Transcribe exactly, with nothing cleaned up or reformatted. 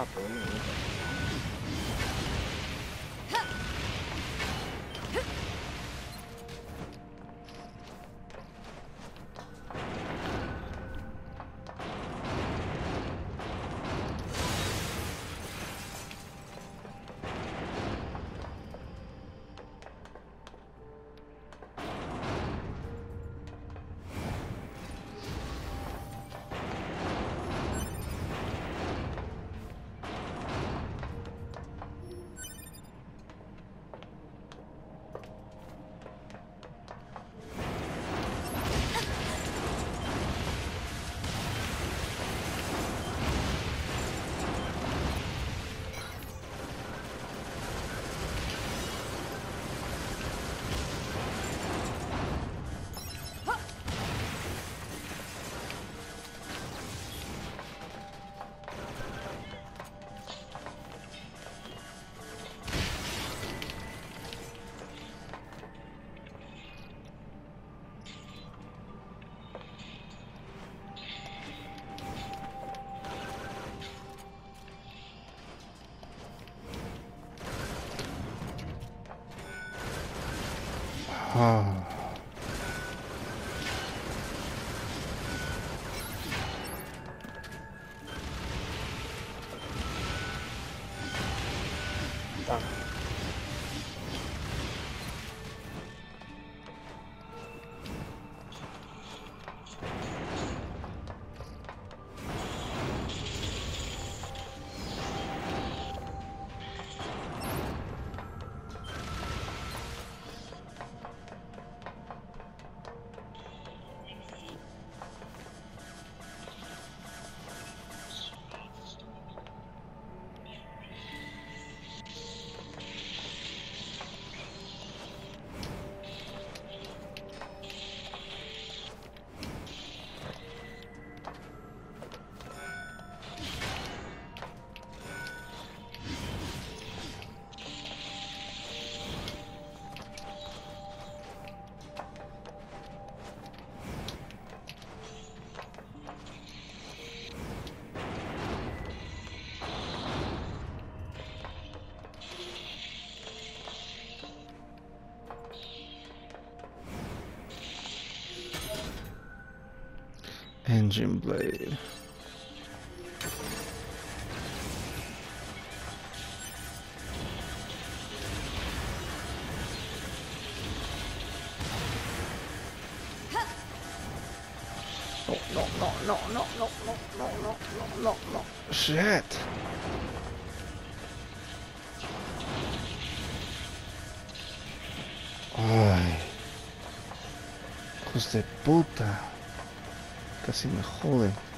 Ah, pô, Engine Blade. No, no, no, no, no, no, no, no, no, no, no, shit. Ay, hijos de puta. Casi me joden.